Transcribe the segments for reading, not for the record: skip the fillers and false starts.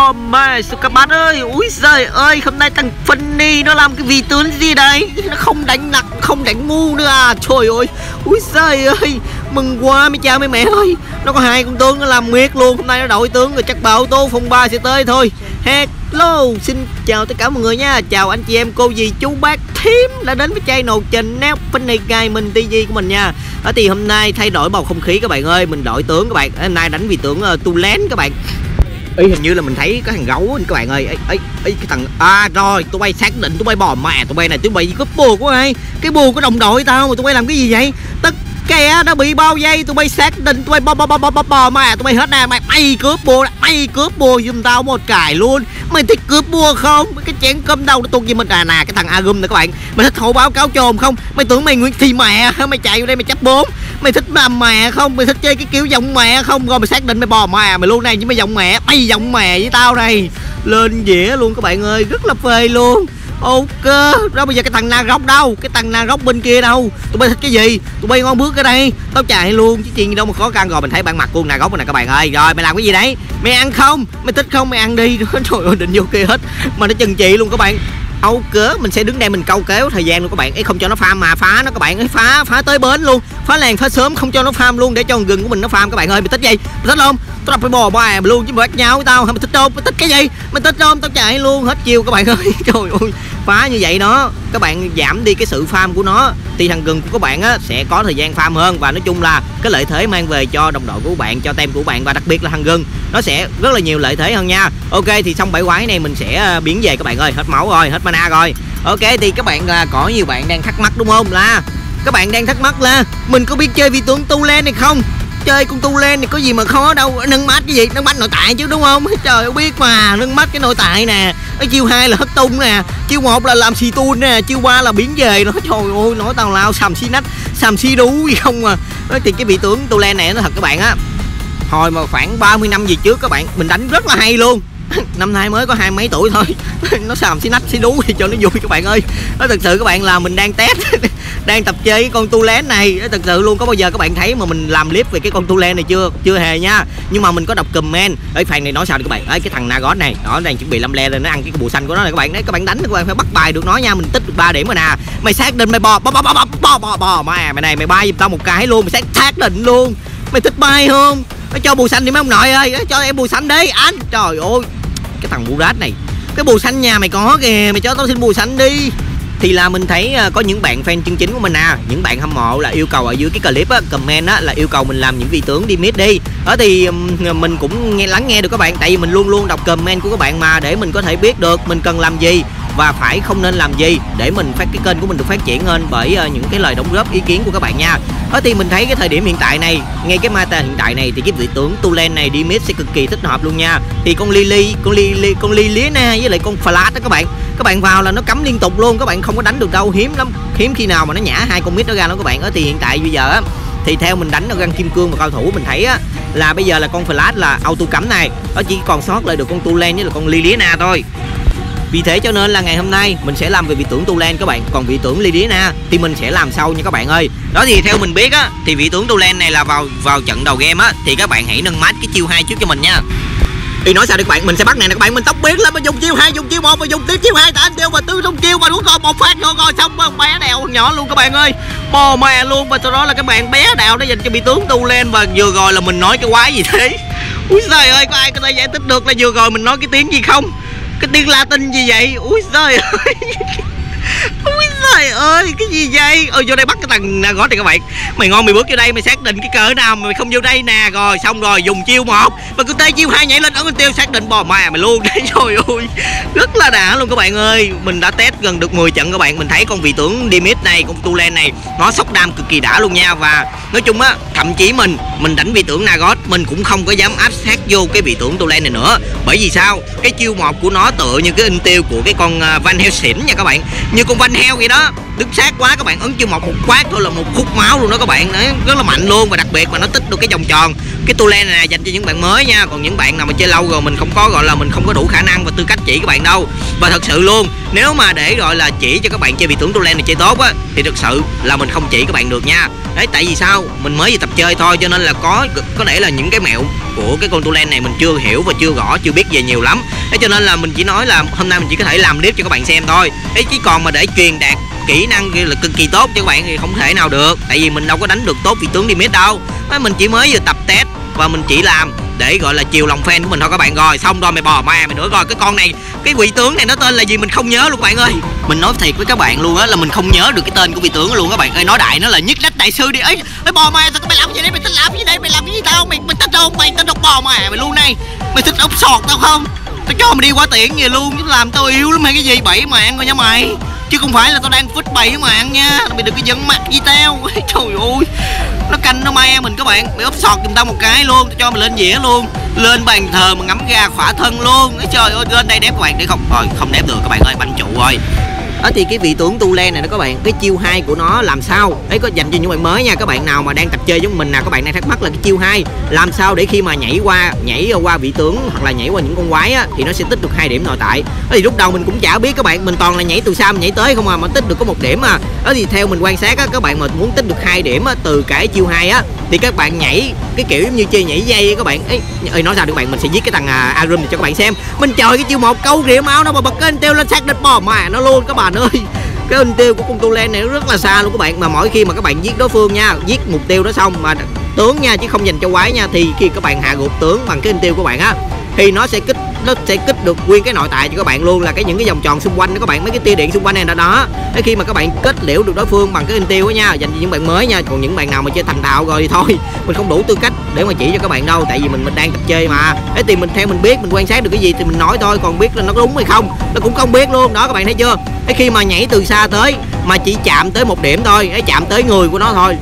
Oh my, các bạn ơi, úi giời ơi, hôm nay thằng Funny nó làm cái vị tướng gì đấy? Nó không đánh nặc, không đánh ngu nữa à? Trời ơi, úi giời ơi, mừng quá mấy cha mấy mẹ ơi. Nó có hai con tướng nó làm nguyệt luôn, hôm nay nó đổi tướng rồi, chắc bà ô tô phòng 3 sẽ tới thôi. Hello, xin chào tất cả mọi người nha, chào anh chị em, cô dì, chú bác, thím đã đến với channel Channel Funny Guy mình TV của mình nha. Ở thì hôm nay thay đổi bầu không khí các bạn ơi, mình đổi tướng các bạn, hôm nay đánh vị tướng Tulen các bạn. Ý hình như là mình thấy cái thằng gấu các bạn ơi, ấy cái thằng rồi tụi bay xác định tụi bay bò mẹ tụi bay này, tụi bay cướp bùa của ai, cái bùa của đồng đội tao mà tụi bay làm cái gì vậy? Tất kè đã bị bao dây, tụi bay xác định tụi bay bò mẹ tụi bay hết nè, mày cướp bùa, mày cướp bùa giùm tao một cái luôn. Mày thích cướp bùa không? Cái chén cơm đâu nó tuôn gì mình à nè, cái thằng Arun này các bạn. Mày thích hậu báo cáo trồn không? Mày tưởng mày Nguyễn Thị mẹ, mày chạy vô đây mày chấp bốn. Mày thích làm mẹ không? Mày thích chơi cái kiểu giọng mẹ không? Rồi mày xác định mày bò mẹ mày luôn này, chứ mày giọng mẹ, mày giọng mẹ với tao này. Lên dĩa luôn các bạn ơi, rất là phê luôn. Ok, đó bây giờ cái thằng Nakroth đâu? Cái thằng Nakroth bên kia đâu? Tụi bay thích cái gì? Tụi bay ngon bước ở đây. Tao chạy luôn chứ chuyện gì đâu mà khó khăn. Rồi mình thấy bạn mặt con Nakroth này các bạn ơi. Rồi mày làm cái gì đấy? Mày ăn không? Mày thích không? Mày ăn đi. Trời ơi, định vô kia hết mà nó chừng chị luôn các bạn. Ok, mình sẽ đứng đây mình câu kéo thời gian luôn các bạn. Ấy không cho nó farm mà phá nó các bạn. Ấy phá tới bến luôn. Phá làng phá sớm không cho nó farm luôn để cho gừng của mình nó farm các bạn ơi. Mày thích gì? Mày thích không? Tao đập cái bò bà luôn chứ mày bắt nhau với tao. Mày thích không? Mày thích cái gì? Mày thích không? Tao chạy luôn hết chiều các bạn ơi. Trời ơi, phá như vậy đó các bạn, giảm đi cái sự farm của nó thì thằng gừng của các bạn á sẽ có thời gian farm hơn, và nói chung là cái lợi thế mang về cho đồng đội của bạn, cho team của bạn, và đặc biệt là thằng gừng nó sẽ rất là nhiều lợi thế hơn nha. Ok thì xong bãi quái này mình sẽ biến về các bạn ơi, hết máu rồi, hết mana rồi. Ok thì các bạn là có nhiều bạn đang thắc mắc đúng không, là các bạn đang thắc mắc là mình có biết chơi vị tướng Tulen này không? Chơi con Tulen thì có gì mà khó đâu, nâng mát cái gì, nâng mát nội tại chứ đúng không? Trời ơi biết mà, nâng mát cái nội tại nè. Ở chiêu 2 là hất tung nè, chiêu 1 là làm xì tun nè, chiêu 3 là biến về nó. Trời ơi nói tào lao xàm xí nách, xàm xí đú gì không à. Nói thì cái vị tướng Tulen này nó thật các bạn á, hồi mà khoảng 30 năm gì trước các bạn, mình đánh rất là hay luôn. Năm nay mới có 20 mấy tuổi thôi nó xàm xí nách xí đú thì cho nó vui các bạn ơi. Nó thật sự các bạn là mình đang test đang tập chơi cái con Tulen này thật sự luôn. Có bao giờ các bạn thấy mà mình làm clip về cái con Tulen này chưa? Chưa hề nha. Nhưng mà mình có đọc comment ở phần này nói sao các bạn. Ấy cái thằng Nakroth này nó đang chuẩn bị lâm le lên, nó ăn cái bùa xanh của nó này các bạn. Đấy các bạn đánh các bạn phải bắt bài được nó nha, mình tích được 3 điểm rồi nè. Mày xác định mày bò mày này, mày bay giùm tao một cái luôn, mày xác định luôn. Mày thích bay không? Nó cho bùa xanh đi mấy ông nội ơi, nó cho em bùa xanh đi anh. Trời ơi, cái thằng Burat này, cái bùa xanh nhà mày có kìa, mày cho tao xin bùa xanh đi. Thì là mình thấy có những bạn fan chân chính của mình à, những bạn hâm mộ là yêu cầu ở dưới cái clip á, comment á là yêu cầu mình làm những vị tướng đi mid đi. Ở thì mình cũng lắng nghe được các bạn, tại vì mình luôn luôn đọc comment của các bạn mà, để mình có thể biết được mình cần làm gì và phải không nên làm gì để mình phát cái kênh của mình được phát triển hơn bởi những cái lời đóng góp ý kiến của các bạn nha. Ở thì mình thấy cái thời điểm hiện tại này, ngay cái meta hiện tại này thì cái vị tướng Tulen này đi mid sẽ cực kỳ thích hợp luôn nha. Thì con Liliana với lại con Flash đó các bạn vào là nó cấm liên tục luôn, các bạn không có đánh được đâu, hiếm lắm, hiếm khi nào mà nó nhả hai con mid nó ra đó các bạn. Ở thì hiện tại bây giờ á thì theo mình đánh ở găng kim cương và cao thủ mình thấy á là bây giờ là con Flash là auto cấm này, nó chỉ còn sót lại được con Tulen với là con Liliana thôi. Vì thế cho nên là ngày hôm nay mình sẽ làm về vị tướng Tulen các bạn, còn vị tướng Liliana thì mình sẽ làm sau nha các bạn ơi. Đó thì theo mình biết á thì vị tướng Tulen này là vào trận đầu game á thì các bạn hãy nâng mát cái chiêu 2 trước cho mình nha. Thì nói sao đi các bạn, mình sẽ bắt này nè các bạn, mình tóc biến lắm, mình dùng chiêu 2, dùng chiêu 1 và dùng tiếp chiêu 2 tại anh tiêu và tư trong chiêu và đúng rồi một phát rồi xong con bé đèo nhỏ luôn các bạn ơi. Bò mè luôn, và sau đó là các bạn bé đèo nó dành cho vị tướng Tulen. Và vừa rồi là mình nói cái quái gì thế? Úi giời ơi, có ai có thể giải thích được là vừa rồi mình nói cái tiếng gì không? Cái tiếng Latin gì vậy? Úi giời ơi. Úi giời ơi, cái gì vậy? Ôi vô đây bắt cái thằng Nakroth này các bạn. Mày ngon mày bước vô đây, mày xác định cái cỡ nào mày không vô đây nè. Rồi xong rồi dùng chiêu 1 mà cứ tới chiêu 2 nhảy lên ấn tiêu xác định bò mày luôn đấy. Trời ơi, rất là đã luôn các bạn ơi. Mình đã test gần được 10 trận các bạn. Mình thấy con vị tướng Dimit này, con Tulen này nó sốc đam cực kỳ đã luôn nha. Và nói chung á, thậm chí mình đánh vị tướng Nakroth mình cũng không có dám áp sát vô cái vị tướng Tulen này nữa. Bởi vì sao? Cái chiêu 1 của nó tựa như cái in tiêu của cái con Van Helsing nha các bạn. như con vanh heo vậy đó, đứng sát quá các bạn ấn chương một quát thôi là một khúc máu luôn đó các bạn, đấy rất là mạnh luôn. Và đặc biệt mà nó tích được cái vòng tròn. Cái Tulen này dành cho những bạn mới nha, còn những bạn nào mà chơi lâu rồi mình không có gọi là mình không có đủ khả năng và tư cách chỉ các bạn đâu. Và thật sự luôn, nếu mà để gọi là chỉ cho các bạn chơi bị tưởng Tulen này chơi tốt á thì thực sự là mình không chỉ các bạn được nha. Đấy, tại vì sao mình mới tập chơi thôi cho nên là có thể là những cái mẹo của cái con Tulen này mình chưa hiểu và chưa rõ, chưa biết về nhiều lắm. Thế cho nên là mình chỉ nói là hôm nay mình chỉ có thể làm clip cho các bạn xem thôi. Đấy, chỉ còn mà để truyền đạt kỹ năng kia là cực kỳ tốt cho các bạn thì không thể nào được, tại vì mình đâu có đánh được tốt vị tướng Dimit đâu. Đấy, mình chỉ mới vừa tập test và mình chỉ làm để gọi là chiều lòng fan của mình thôi các bạn. Rồi xong rồi mày bò ma mày nữa. Rồi cái con này, cái vị tướng này nó tên là gì mình không nhớ luôn các bạn ơi. Mình nói thiệt với các bạn luôn á là mình không nhớ được cái tên của vị tướng luôn các bạn ơi. Nói đại nó là nhất lách đại sư đi ấy. Mày bò ma sao mày làm gì đấy, mày thích làm gì đây, mày làm gì tao, mày thích đâu, mày thích độc bò ma mày luôn này. Mày thích ốc sọt tao không? Tao cho mày đi quá tiện vậy luôn chứ làm tao yếu lắm hay cái gì, bậy mạng rồi nha mày. Chứ không phải là tao đang phích bậy mạng nha, mày đừng có giận mặt với tao. Trời ơi, nó canh nó me mình các bạn. Mày úp sọt giùm tao một cái luôn, tao cho mày lên dĩa luôn, lên bàn thờ mà ngắm ra khỏa thân luôn. Nói trời ơi, lên đây đép các bạn để không, rồi không đép được các bạn ơi, banh trụ rồi. Đó thì cái vị tướng Tulen này đó các bạn, cái chiêu 2 của nó làm sao ấy có dành cho những bạn mới nha. Các bạn nào mà đang tập chơi giống mình nè, các bạn đang thắc mắc là cái chiêu 2 làm sao để khi mà nhảy qua vị tướng hoặc là nhảy qua những con quái á thì nó sẽ tích được 2 điểm nội tại. Đó thì lúc đầu mình cũng chả biết các bạn, mình toàn là nhảy từ xa mình nhảy tới không à, mà tích được có 1 điểm à. Đó thì theo mình quan sát á, các bạn mà muốn tích được 2 điểm á từ cái chiêu 2 á thì các bạn nhảy cái kiểu giống như chơi nhảy dây các bạn ấy. Nói sao được các bạn, mình sẽ giết cái thằng Arun cho các bạn xem. Mình trời cái chiêu 1 câu rỉa máu nó mà bật cái tiêu lên xác địch bò mà nó luôn các bạn ơi. Cái hình tiêu của con Tulen này nó rất là xa luôn các bạn, mà mỗi khi mà các bạn giết đối phương nha, giết mục tiêu đó xong mà tướng nha chứ không dành cho quái nha, thì khi các bạn hạ gục tướng bằng cái hình tiêu của bạn á thì nó sẽ kích được nguyên cái nội tại cho các bạn luôn, là những cái vòng tròn xung quanh đó các bạn, mấy cái tia điện xung quanh này đó. Thế khi mà các bạn kết liễu được đối phương bằng cái hình tiêu á nha, dành cho những bạn mới nha, còn những bạn nào mà chơi thành thạo rồi thì thôi, mình không đủ tư cách để mà chỉ cho các bạn đâu, tại vì mình đang tập chơi mà. Thế thì mình theo mình biết, mình quan sát được cái gì thì mình nói thôi, còn biết là nó có đúng hay không nó cũng không biết luôn đó các bạn, thấy chưa. Thế khi mà nhảy từ xa tới mà chỉ chạm tới 1 điểm thôi, chạm tới người của nó thôi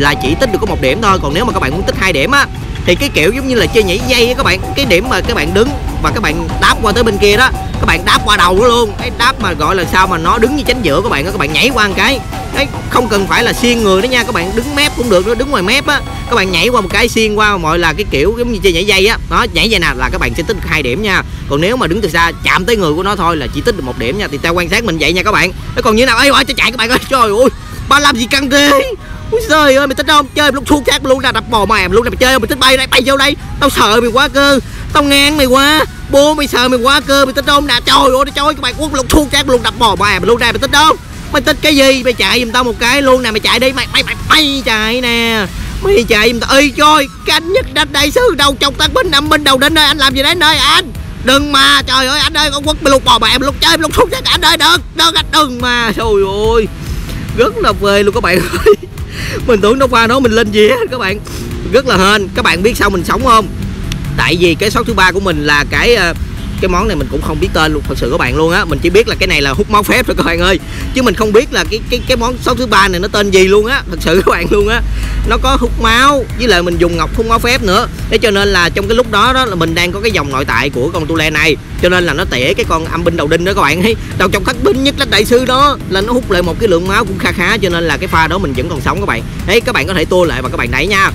là chỉ tích được có 1 điểm thôi. Còn nếu mà các bạn muốn tích 2 điểm á thì cái kiểu giống như là chơi nhảy dây á các bạn, cái điểm mà các bạn đứng và các bạn đáp qua tới bên kia đó, các bạn đáp qua đầu nó luôn, cái đáp mà gọi là sao mà nó đứng như tránh giữa các bạn đó, các bạn nhảy qua một cái đấy, không cần phải là xiên người đó nha, các bạn đứng mép cũng được, nó đứng ngoài mép á, các bạn nhảy qua một cái xiên qua mọi là cái kiểu giống như chơi nhảy dây á đó, nhảy dây nào là các bạn sẽ tích 2 điểm nha. Còn nếu mà đứng từ xa chạm tới người của nó thôi là chỉ tích được 1 điểm nha, thì tao quan sát mình vậy nha các bạn. Nó còn như nào ấy cho chạy các bạn ơi, trời ơi ba làm gì căng thế. Úi giời ơi, mày tính không? Chơi luôn xuống khác luôn ra đập bò mày luôn, là mày chơi mày tính bay đây, bay vô đây. Tao sợ mày quá cơ. Tao ngang mày quá. Bố mày sợ mày quá cơ, mày tính không? Nè trời ơi, trời ơi các bạn quất luôn xuống khác luôn đập bò mày luôn ra, mày tính không? Mày tính cái gì? Mày chạy giùm tao một cái luôn nè, mày chạy đi, mày chạy nè. Mày chạy giùm tao. Ơi trời, cái anh nhất đánh đại sư đầu chọc tắc binh nằm bên đầu đến nơi anh làm gì đấy nơi anh. Đừng mà, trời ơi anh ơi, con quất mày luôn bò mày luôn chơi luôn xuống khác anh ơi, đừng anh đừng mà. Trời ơi. Rất là phê luôn các bạn ơi. Mình tưởng nó qua đó mình lên dĩa các bạn, rất là hên. Các bạn biết sao mình sống không? Tại vì cái shop thứ 3 của mình là cái món này mình cũng không biết tên luôn thật sự các bạn luôn á, mình chỉ biết là cái này là hút máu phép thôi các bạn ơi, chứ mình không biết là cái món shop thứ 3 này nó tên gì luôn á, thật sự các bạn luôn á. Nó có hút máu với lại mình dùng ngọc hút máu phép nữa, thế cho nên là trong cái lúc đó đó là mình đang có cái dòng nội tại của con Tulen này, cho nên là nó tỉa cái con âm binh đầu đinh đó các bạn ấy, đầu trong thất binh nhất là đại sư đó, là nó hút lại một cái lượng máu cũng kha khá, cho nên là cái pha đó mình vẫn còn sống các bạn. Đấy, các bạn có thể tua lại và các bạn đẩy nha.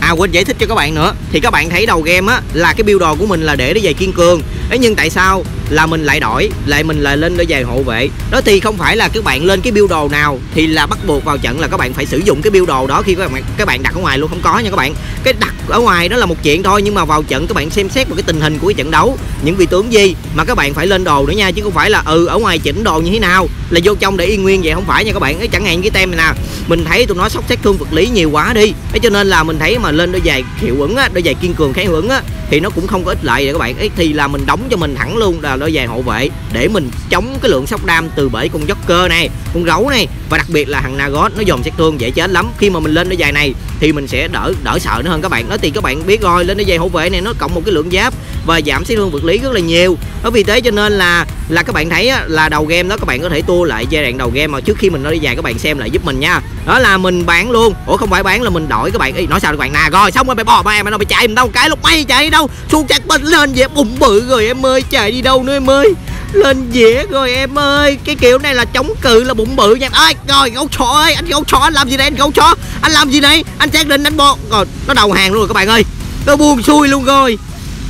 À quên giải thích cho các bạn nữa, thì các bạn thấy đầu game á là cái build đồ của mình là để đôi giày kiên cường. Đấy, nhưng tại sao là mình lại đổi lại mình lại lên đôi giày hộ vệ? Đó thì không phải là các bạn lên cái build đồ nào thì là bắt buộc vào trận là các bạn phải sử dụng cái build đồ đó khi các bạn đặt ở ngoài luôn, không có nha các bạn. Cái đặt ở ngoài đó là một chuyện thôi, nhưng mà vào trận các bạn xem xét một cái tình hình của cái trận đấu, những vị tướng gì mà các bạn phải lên đồ nữa nha, chứ không phải là ở ngoài chỉnh đồ như thế nào là vô trong để y nguyên vậy, không phải nha các bạn. Chẳng hạn cái tem này nè, mình thấy tụi nó sốc sát thương vật lý nhiều quá đi, thế cho nên là mình thấy mà lên đôi giày hiệu ứng á, đôi giày kiên cường kháng hiệu ứng á thì nó cũng không có ích lợi vậy các bạn. Ấy thì là mình đóng cho mình thẳng luôn là đôi giày hộ vệ để mình chống cái lượng sốc đam từ bể con Joker này, con gấu này, và đặc biệt là thằng Nakroth nó dồn sát thương dễ chết lắm. Khi mà mình lên đôi giày này thì mình sẽ đỡ sợ nó hơn các bạn. Nói thì các bạn biết rồi, lên đôi giày hộ vệ này nó cộng một cái lượng giáp và giảm sát thương vật lý rất là nhiều. Đó vì thế cho nên là các bạn thấy là đầu game đó, các bạn có thể tua lại giai đoạn đầu game mà trước khi mình nói đi dài các bạn xem lại giúp mình nha. Đó là mình bán luôn, ủa không phải bán là mình đổi các bạn. Ý nói sao các bạn nè, rồi xong rồi mày bò mày đâu, mày chạy mình đâu cái lúc mày chạy đi đâu xuống chắc bên lên vậy bụng bự rồi em ơi, chạy đi đâu nữa em ơi. Lên dĩa rồi em ơi. Cái kiểu này là chống cự là bụng bự nha em ơi. Rồi gấu chó ơi, anh gấu chó anh làm gì đây, anh gấu chó anh làm gì đây, anh xác định đánh bột rồi, nó đầu hàng luôn rồi các bạn ơi, nó buông xuôi luôn rồi.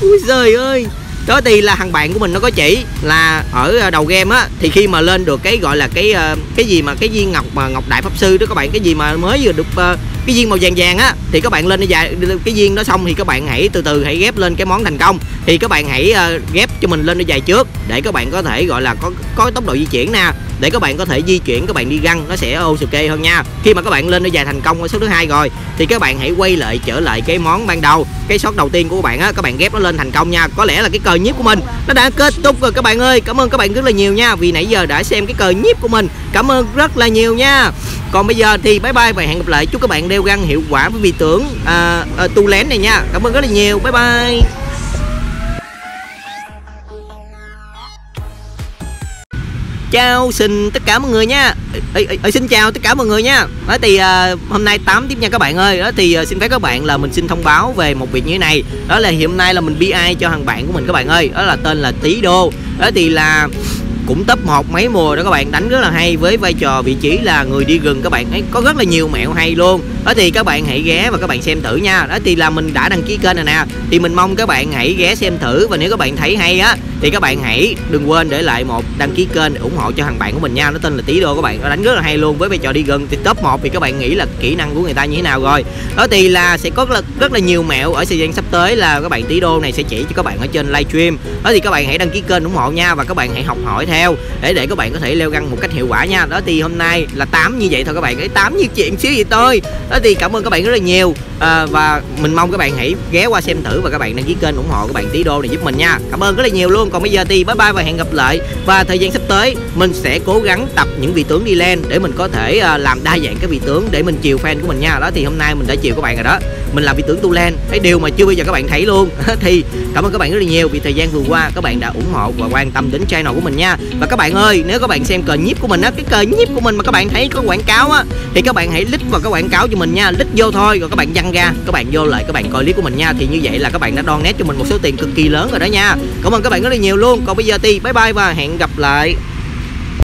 Úi giời ơi. Đó thì là thằng bạn của mình nó có chỉ là ở đầu game á, thì khi mà lên được cái gọi là cái gì mà cái viên ngọc mà ngọc đại pháp sư đó các bạn, cái gì mà mới vừa được cái viên màu vàng vàng á, thì các bạn lên cái viên đó xong thì các bạn hãy từ từ hãy ghép lên cái món thành công, thì các bạn hãy ghép cho mình lên nó dài trước để các bạn có thể gọi là có tốc độ di chuyển nè, để các bạn có thể di chuyển, các bạn đi găng nó sẽ ok hơn nha. Khi mà các bạn lên nó dài thành công ở số thứ hai rồi thì các bạn hãy quay lại trở lại cái món ban đầu, cái shot đầu tiên của các bạn á, các bạn ghép nó lên thành công nha. Có lẽ là cái cờ nhíp của mình nó đã kết thúc rồi các bạn ơi. Cảm ơn các bạn rất là nhiều nha vì nãy giờ đã xem cái cờ nhíp của mình, cảm ơn rất là nhiều nha. Còn bây giờ thì bye bye và hẹn gặp lại. Chúc các bạn đeo găng hiệu quả với vị tưởng Tulen này nha. Cảm ơn rất là nhiều, bye bye. Chào xin tất cả mọi người nha. Xin chào tất cả mọi người nha. Đó thì hôm nay 8 tiếp nha các bạn ơi. Đó thì xin phép các bạn là mình xin thông báo về một việc như thế này. Đó là hiện nay là mình BI cho thằng bạn của mình các bạn ơi. Đó là tên là Tí Đô. Đó thì là cũng top 1 mấy mùa đó các bạn, đánh rất là hay với vai trò vị trí là người đi rừng các bạn ấy, có rất là nhiều mẹo hay luôn. Đó thì các bạn hãy ghé và các bạn xem thử nha. Đó thì là mình đã đăng ký kênh rồi nè, thì mình mong các bạn hãy ghé xem thử, và nếu các bạn thấy hay á thì các bạn hãy đừng quên để lại một đăng ký kênh để ủng hộ cho thằng bạn của mình nha. Nó tên là Tí Đô các bạn, nó đánh rất là hay luôn với vai trò đi rừng. Thì top 1 thì các bạn nghĩ là kỹ năng của người ta như thế nào rồi. Đó thì là sẽ có rất là nhiều mẹo ở thời gian sắp tới, là các bạn Tí Đô này sẽ chỉ cho các bạn ở trên livestream. Đó thì các bạn hãy đăng ký kênh ủng hộ nha, và các bạn hãy học hỏi theo để các bạn có thể leo găng một cách hiệu quả nha. Đó thì hôm nay là 8 như vậy thôi các bạn, cái 8 như chuyện xíu vậy thôi. Đó thì cảm ơn các bạn rất là nhiều, và mình mong các bạn hãy ghé qua xem thử và các bạn đăng ký kênh ủng hộ các bạn Tí Đô này giúp mình nha. Cảm ơn rất là nhiều luôn. Còn bây giờ thì bye bye và hẹn gặp lại. Và thời gian sắp tới mình sẽ cố gắng tập những vị tướng đi lên để mình có thể làm đa dạng các vị tướng để mình chiều fan của mình nha. Đó thì hôm nay mình đã chiều các bạn rồi đó, mình làm vị tướng Tulen, cái điều mà chưa bây giờ các bạn thấy luôn. Thì cảm ơn các bạn rất là nhiều vì thời gian vừa qua các bạn đã ủng hộ và quan tâm đến channel của mình nha. Và các bạn ơi, nếu các bạn xem cờ nhíp của mình á, cái cờ nhíp của mình mà các bạn thấy có quảng cáo á thì các bạn hãy click vào cái quảng cáo cho mình nha, click vô thôi rồi các bạn văng ra, các bạn vô lại các bạn coi clip của mình nha. Thì như vậy là các bạn đã donate cho mình một số tiền cực kỳ lớn rồi đó nha. Cảm ơn các bạn rất là nhiều luôn. Còn bây giờ thì bye bye và hẹn gặp lại.